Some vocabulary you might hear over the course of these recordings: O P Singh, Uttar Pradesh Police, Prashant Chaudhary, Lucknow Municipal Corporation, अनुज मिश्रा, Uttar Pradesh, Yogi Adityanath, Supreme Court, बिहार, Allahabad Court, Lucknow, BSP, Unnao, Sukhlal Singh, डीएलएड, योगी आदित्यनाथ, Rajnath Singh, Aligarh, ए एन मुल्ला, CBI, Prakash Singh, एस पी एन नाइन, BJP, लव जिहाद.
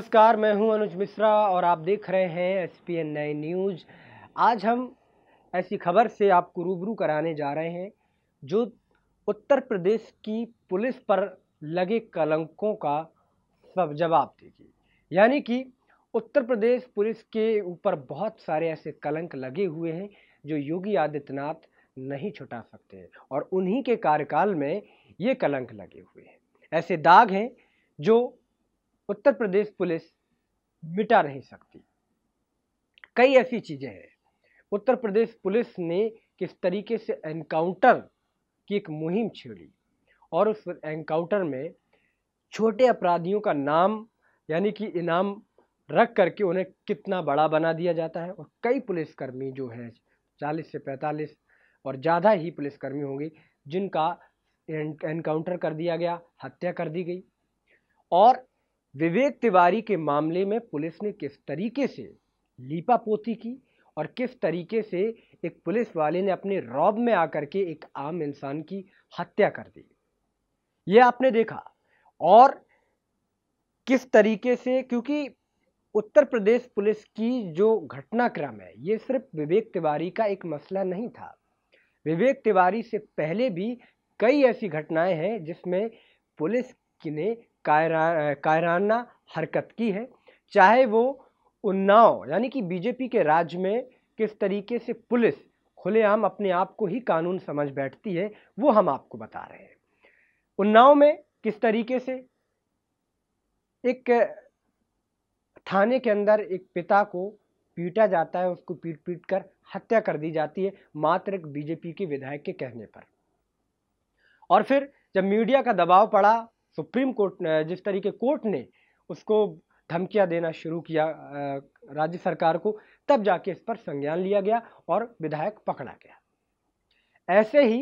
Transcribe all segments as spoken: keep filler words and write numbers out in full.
नमस्कार, मैं हूं अनुज मिश्रा और आप देख रहे हैं एस पी एन नाइन news. आज हम ऐसी खबर से आपको रूबरू कराने जा रहे हैं जो उत्तर प्रदेश की पुलिस पर लगे कलंकों का सब जवाब देगी। यानी कि उत्तर प्रदेश पुलिस के ऊपर बहुत सारे ऐसे कलंक लगे हुए हैं जो योगी आदित्यनाथ नहीं छुटा सकते और उन्हीं के कार्यकाल में ये कलंक लगे हुए हैं। ऐसे दाग हैं जो उत्तर प्रदेश पुलिस मिटा नहीं सकती। कई ऐसी चीज़ें हैं। उत्तर प्रदेश पुलिस ने किस तरीके से एनकाउंटर की एक मुहिम छेड़ी और उस एनकाउंटर में छोटे अपराधियों का नाम यानी कि इनाम रख करके उन्हें कितना बड़ा बना दिया जाता है। और कई पुलिसकर्मी जो हैं चालीस से पैंतालीस और ज़्यादा ही पुलिसकर्मी होंगे जिनका एनकाउंटर कर दिया गया, हत्या कर दी गई। और विवेक तिवारी के मामले में पुलिस ने किस तरीके से लीपापोती की और किस तरीके से एक पुलिस वाले ने अपने रौब में आकर के एक आम इंसान की हत्या कर दी, ये आपने देखा। और किस तरीके से, क्योंकि उत्तर प्रदेश पुलिस की जो घटनाक्रम है ये सिर्फ विवेक तिवारी का एक मसला नहीं था। विवेक तिवारी से पहले भी कई ऐसी घटनाएं हैं जिसमें पुलिस ने कायरा कायराना हरकत की है। चाहे वो उन्नाव यानी कि बीजेपी के राज्य में किस तरीके से पुलिस खुलेआम अपने आप को ही कानून समझ बैठती है, वो हम आपको बता रहे हैं। उन्नाव में किस तरीके से एक थाने के अंदर एक पिता को पीटा जाता है, उसको पीट पीट कर हत्या कर दी जाती है मात्र एक बीजेपी के विधायक के कहने पर। और फिर जब मीडिया का दबाव पड़ा, सुप्रीम कोर्ट ने जिस तरीके कोर्ट ने उसको धमकियां देना शुरू किया राज्य सरकार को, तब जाके इस पर संज्ञान लिया गया और विधायक पकड़ा गया। ऐसे ही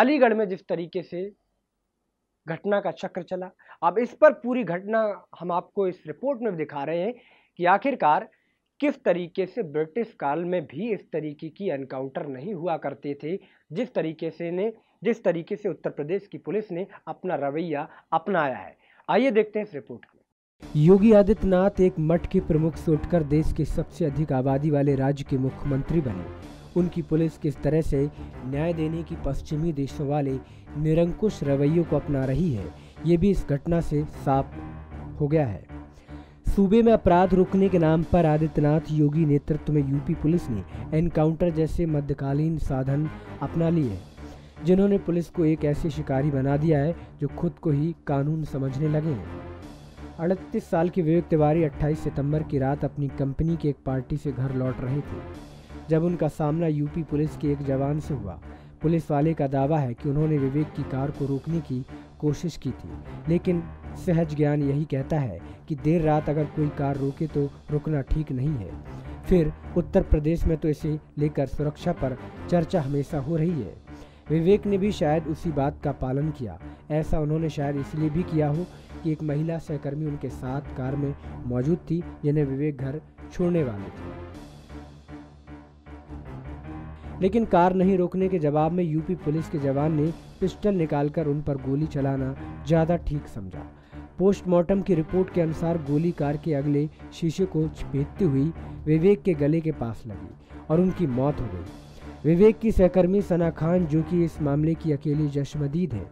अलीगढ़ में जिस तरीके से घटना का चक्र चला, अब इस पर पूरी घटना हम आपको इस रिपोर्ट में दिखा रहे हैं कि आखिरकार किस तरीके से ब्रिटिश काल में भी इस तरीके की एनकाउंटर नहीं हुआ करते थे जिस तरीके से ने जिस तरीके से उत्तर प्रदेश की पुलिस ने अपना रवैया अपनाया है। आइए देखते हैं इस रिपोर्ट में। योगी आदित्यनाथ एक मठ के प्रमुख से उठकर देश के सबसे अधिक आबादी वाले राज्य के मुख्यमंत्री बने। उनकी पुलिस किस तरह से न्याय देने की पश्चिमी देशों वाले निरंकुश रवैयों को अपना रही है, ये भी इस घटना से साफ हो गया है। सूबे में अपराध रोकने के नाम पर आदित्यनाथ योगी नेतृत्व में यूपी पुलिस ने एनकाउंटर जैसे मध्यकालीन साधन अपना लिए है जिन्होंने पुलिस को एक ऐसे शिकारी बना दिया है जो खुद को ही कानून समझने लगे हैं। अड़तीस साल के विवेक तिवारी अट्ठाईस सितंबर की रात अपनी कंपनी के एक पार्टी से घर लौट रहे थे जब उनका सामना यूपी पुलिस के एक जवान से हुआ। पुलिस वाले का दावा है कि उन्होंने विवेक की कार को रोकने की कोशिश की थी, लेकिन सहज ज्ञान यही कहता है कि देर रात अगर कोई कार रोके तो रुकना ठीक नहीं है। फिर उत्तर प्रदेश में तो इसे लेकर सुरक्षा पर चर्चा हमेशा हो रही है। विवेक ने भी शायद उसी बात का पालन किया। ऐसा उन्होंने शायद इसलिए भी किया हो कि एक महिला सहकर्मी उनके साथ कार में मौजूद थी जिन्हें विवेक घर छोड़ने वाले थे, लेकिन कार नहीं रोकने के जवाब में यूपी पुलिस के जवान ने पिस्टल निकालकर उन पर गोली चलाना ज़्यादा ठीक समझा। पोस्टमार्टम की रिपोर्ट के अनुसार गोली कार के अगले शीशे को चपेटते हुई विवेक के गले के पास लगी और उनकी मौत हो गई। विवेक की सहकर्मी सना खान, जो कि इस मामले की अकेली चश्मदीद है,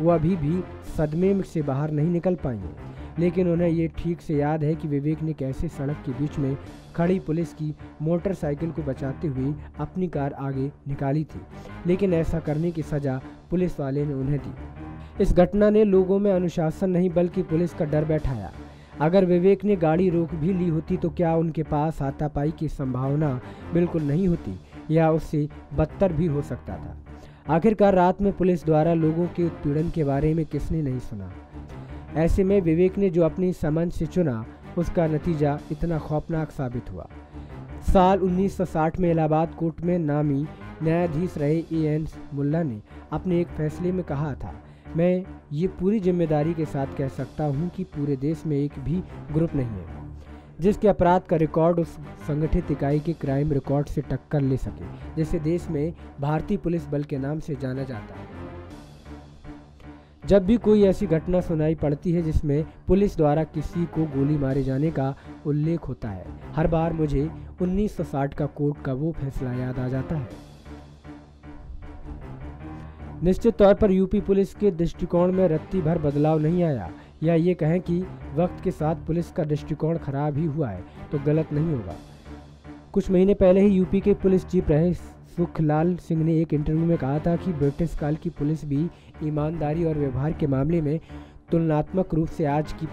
वो अभी भी सदमे से बाहर नहीं निकल पाई हैं, लेकिन उन्हें ये ठीक से याद है कि विवेक ने कैसे सड़क के बीच में खड़ी पुलिस की मोटरसाइकिल को बचाते हुए अपनी कार आगे निकाली थी, लेकिन ऐसा करने की सज़ा पुलिस वाले ने उन्हें दी। इस घटना ने लोगों में अनुशासन नहीं बल्कि पुलिस का डर बैठाया। अगर विवेक ने गाड़ी रोक भी ली होती तो क्या उनके पास हाथापाई की संभावना बिल्कुल नहीं होती, या उससे बदतर भी हो सकता था। आखिरकार रात में पुलिस द्वारा लोगों के उत्पीड़न के बारे में किसने नहीं सुना। ऐसे में विवेक ने जो अपनी समझ से चुना, उसका नतीजा इतना खौफनाक साबित हुआ। साल उन्नीस सौ साठ में इलाहाबाद कोर्ट में नामी न्यायाधीश रहे ए एन मुल्ला ने अपने एक फैसले में कहा था, मैं ये पूरी जिम्मेदारी के साथ कह सकता हूँ कि पूरे देश में एक भी ग्रुप नहीं है जिसके अपराध का रिकॉर्ड उस संगठित इकाई के क्राइम रिकॉर्ड से टक्कर ले सके जिसे देश में भारतीय पुलिस बल के नाम से जाना जाता है। जब भी कोई ऐसी घटना सुनाई पड़ती है जिसमें पुलिस द्वारा किसी को गोली मारे जाने का उल्लेख होता है, हर बार मुझे उन्नीस सौ साठ का कोर्ट का वो फैसला याद आ जाता है। निश्चित तौर पर यूपी पुलिस के दृष्टिकोण में रत्ती भर बदलाव नहीं आया, या ये कहें कि वक्त के साथ पुलिस का दृष्टिकोण खराब ही हुआ है तो गलत नहीं होगा। कुछ महीने पहले ही यूपी के पुलिस चीफ रहे सुखलाल सिंह ने एक इंटरव्यू में कहा था कि ब्रिटिश काल की पुलिस भी ईमानदारी और व्यवहार के मामले में तुलनात्मक रूप से आज की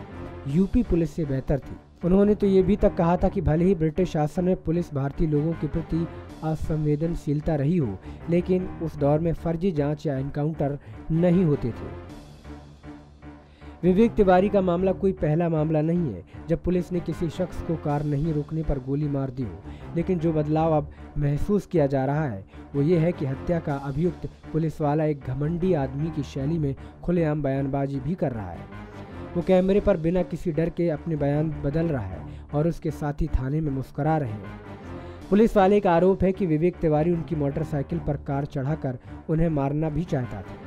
यूपी पुलिस से बेहतर थी। उन्होंने तो ये भी तक कहा था कि भले ही ब्रिटिश शासन में पुलिस भारतीय लोगों के प्रति असंवेदनशीलता रही हो, लेकिन उस दौर में फर्जी जांच या एनकाउंटर नहीं होते थे। विवेक तिवारी का मामला कोई पहला मामला नहीं है जब पुलिस ने किसी शख्स को कार नहीं रोकने पर गोली मार दी हो, लेकिन जो बदलाव अब महसूस किया जा रहा है वो ये है कि हत्या का अभियुक्त पुलिस वाला एक घमंडी आदमी की शैली में खुलेआम बयानबाजी भी कर रहा है। वो कैमरे पर बिना किसी डर के अपने बयान बदल रहा है और उसके साथी थाने में मुस्कुरा रहे हैं। पुलिस वाले का आरोप है कि विवेक तिवारी उनकी मोटरसाइकिल पर कार चढ़ाकर उन्हें मारना भी चाहता था,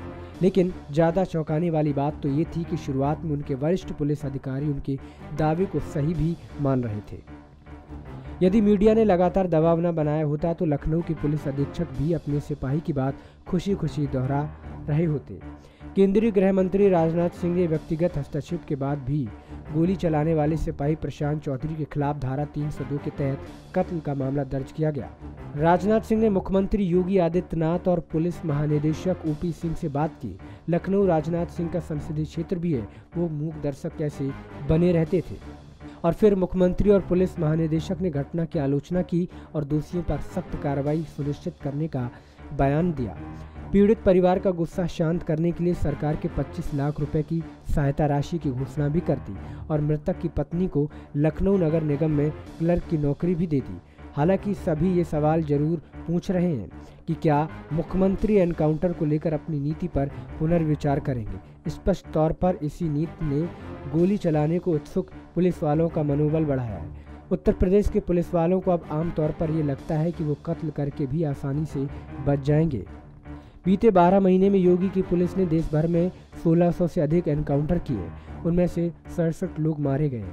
लेकिन ज़्यादा चौंकाने वाली बात तो ये थी कि शुरुआत में उनके वरिष्ठ पुलिस अधिकारी उनके दावे को सही भी मान रहे थे। यदि मीडिया ने लगातार दबाव न बनाया होता तो लखनऊ के पुलिस अधीक्षक भी अपने सिपाही की बात खुशी खुशी दोहरा रहे होते। केंद्रीय गृह मंत्री राजनाथ सिंह ने व्यक्तिगत हस्तक्षेप के बाद भी गोली चलाने वाले सिपाही प्रशांत चौधरी के खिलाफ धारा तीन सौ दो के तहत कत्ल का मामला दर्ज किया गया। राजनाथ सिंह ने मुख्यमंत्री योगी आदित्यनाथ और पुलिस महानिदेशक ओ पी सिंह से बात की। लखनऊ राजनाथ सिंह का संसदीय क्षेत्र भी है, वो मूक दर्शक कैसे बने रहते थे। और फिर मुख्यमंत्री और पुलिस महानिदेशक ने घटना की आलोचना की और दोषियों पर सख्त कार्रवाई सुनिश्चित करने का बयान दिया। पीड़ित परिवार का गुस्सा शांत करने के लिए सरकार के पच्चीस लाख रुपए की सहायता राशि की घोषणा भी कर दी और मृतक की पत्नी को लखनऊ नगर निगम में क्लर्क की नौकरी भी दे दी। हालांकि सभी ये सवाल जरूर पूछ रहे हैं कि क्या मुख्यमंत्री एनकाउंटर को लेकर अपनी नीति पर पुनर्विचार करेंगे। स्पष्ट तौर पर इसी नीति ने गोली चलाने को उत्सुक पुलिस वालों का मनोबल बढ़ाया है। उत्तर प्रदेश के पुलिस वालों को अब आमतौर पर ये लगता है कि वो कत्ल करके भी आसानी से बच जाएंगे। बीते बारह महीने में योगी की पुलिस ने देश भर में सोलह सौ से अधिक एनकाउंटर किए, उनमें से सड़सठ लोग मारे गए,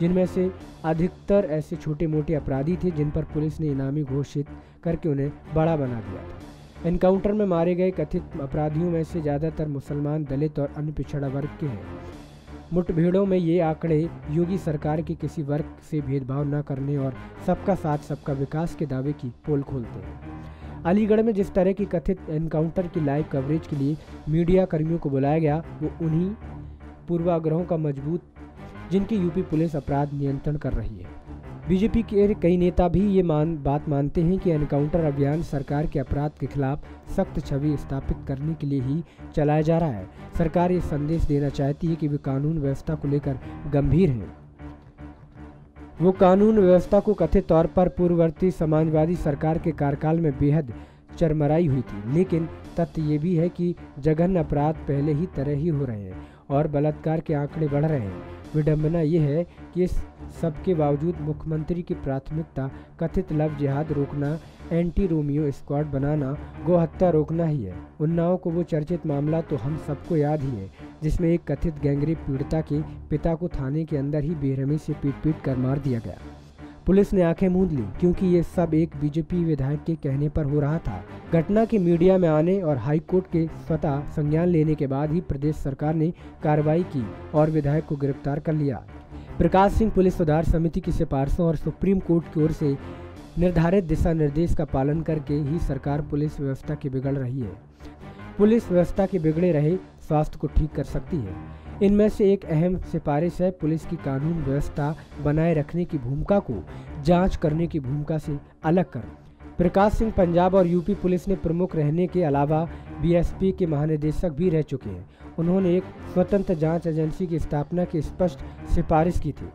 जिनमें से अधिकतर ऐसे छोटे मोटे अपराधी थे जिन पर पुलिस ने इनामी घोषित करके उन्हें बड़ा बना दिया था। एनकाउंटर में मारे गए कथित अपराधियों में से ज़्यादातर मुसलमान, दलित और अन्य पिछड़ा वर्ग के हैं। मुठभेड़ों में ये आंकड़े योगी सरकार के किसी वर्ग से भेदभाव न करने और सबका साथ सबका विकास के दावे की पोल खोलते हैं। अलीगढ़ में जिस तरह की कथित एनकाउंटर की लाइव कवरेज के लिए मीडिया कर्मियों को बुलाया गया, वो उन्हीं पूर्वाग्रहों का मजबूत जिनकी यूपी पुलिस अपराध नियंत्रण कर रही है। बीजेपी के कई नेता भी ये मान बात मानते हैं कि एनकाउंटर अभियान सरकार के अपराध के खिलाफ सख्त छवि स्थापित करने के लिए ही चलाया जा रहा है। सरकार ये संदेश देना चाहती है कि वे कानून व्यवस्था को लेकर गंभीर हैं। वो कानून व्यवस्था को कथित तौर पर पूर्ववर्ती समाजवादी सरकार के कार्यकाल में बेहद चरमराई हुई थी, लेकिन तथ्य ये भी है कि जघन्य अपराध पहले ही तरह ही हो रहे हैं और बलात्कार के आंकड़े बढ़ रहे हैं। विडंबना यह है कि इस सब के बावजूद मुख्यमंत्री की प्राथमिकता कथित लव जिहाद रोकना, एंटी रोमियो स्क्वाड बनाना, गौहत्या रोकना ही है। उन्नाव को वो चर्चित मामला तो हम सबको याद ही है जिसमें एक कथित गैंगरेप पीड़िता के पिता को थाने के अंदर ही बेरहमी से पीट पीट कर मार दिया गया। पुलिस ने आंखें मूंद ली क्योंकि ये सब एक बीजेपी विधायक के कहने पर हो रहा था। घटना के मीडिया में आने और हाई कोर्ट के स्वतः संज्ञान लेने के बाद ही प्रदेश सरकार ने कार्रवाई की और विधायक को गिरफ्तार कर लिया। प्रकाश सिंह पुलिस सुधार समिति की सिफारिशों और सुप्रीम कोर्ट की ओर से निर्धारित दिशा निर्देश का पालन करके ही सरकार पुलिस व्यवस्था की बिगड़ रही है पुलिस व्यवस्था के बिगड़े रहे स्वास्थ्य को ठीक कर सकती है। इनमें से एक अहम सिफारिश है पुलिस की कानून व्यवस्था बनाए रखने की भूमिका को जांच करने की भूमिका से अलग कर। प्रकाश सिंह पंजाब और यूपी पुलिस में प्रमुख रहने के अलावा बीएसपी के महानिदेशक भी रह चुके हैं। उन्होंने एक स्वतंत्र जांच एजेंसी की स्थापना की स्पष्ट सिफारिश की थी।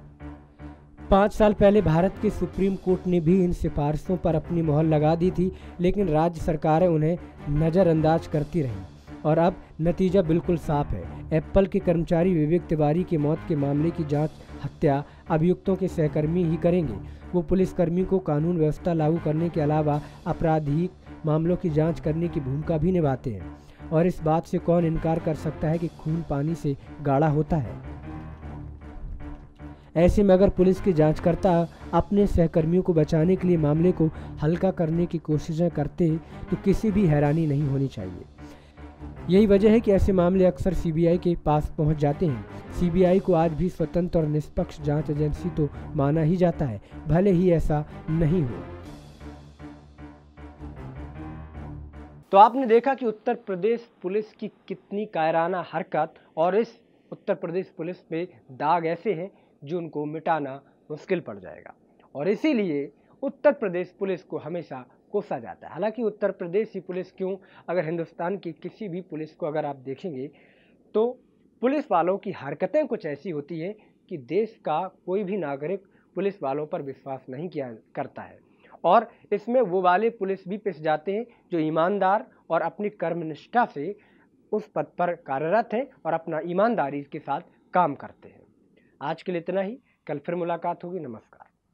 पाँच साल पहले भारत के सुप्रीम कोर्ट ने भी इन सिफारिशों पर अपनी मोहर लगा दी थी, लेकिन राज्य सरकारें उन्हें नज़रअंदाज करती रहीं और अब नतीजा बिल्कुल साफ है। एप्पल के कर्मचारी विवेक तिवारी के मौत के मामले की जांच हत्या अभियुक्तों के सहकर्मी ही करेंगे। वो पुलिसकर्मियों को कानून व्यवस्था लागू करने के अलावा आपराधिक मामलों की जांच करने की भूमिका भी निभाते हैं। और इस बात से कौन इनकार कर सकता है कि खून पानी से गाढ़ा होता है। ऐसे में अगर पुलिस की जांचकर्ता अपने सहकर्मियों को बचाने के लिए मामले को हल्का करने की कोशिशें करते तो किसी भी हैरानी नहीं होनी चाहिए। यही वजह है कि ऐसे मामले अक्सर सीबीआई के पास पहुंच जाते हैं। सीबीआई को आज भी स्वतंत्र और निष्पक्ष जांच एजेंसी तो माना ही जाता है, भले ही ऐसा नहीं हो। तो आपने देखा कि उत्तर प्रदेश पुलिस की कितनी कायराना हरकत, और इस उत्तर प्रदेश पुलिस में दाग ऐसे हैं जो उनको मिटाना मुश्किल पड़ जाएगा, और इसीलिए उत्तर प्रदेश पुलिस को हमेशा कोसा जाता है। हालांकि उत्तर प्रदेश की पुलिस क्यों, अगर हिंदुस्तान की किसी भी पुलिस को अगर आप देखेंगे तो पुलिस वालों की हरकतें कुछ ऐसी होती हैं कि देश का कोई भी नागरिक पुलिस वालों पर विश्वास नहीं किया करता है, और इसमें वो वाले पुलिस भी पिस जाते हैं जो ईमानदार और अपनी कर्मनिष्ठा से उस पद पर कार्यरत हैं और अपना ईमानदारी के साथ काम करते हैं। आज के लिए इतना ही, कल फिर मुलाकात होगी। नमस्कार।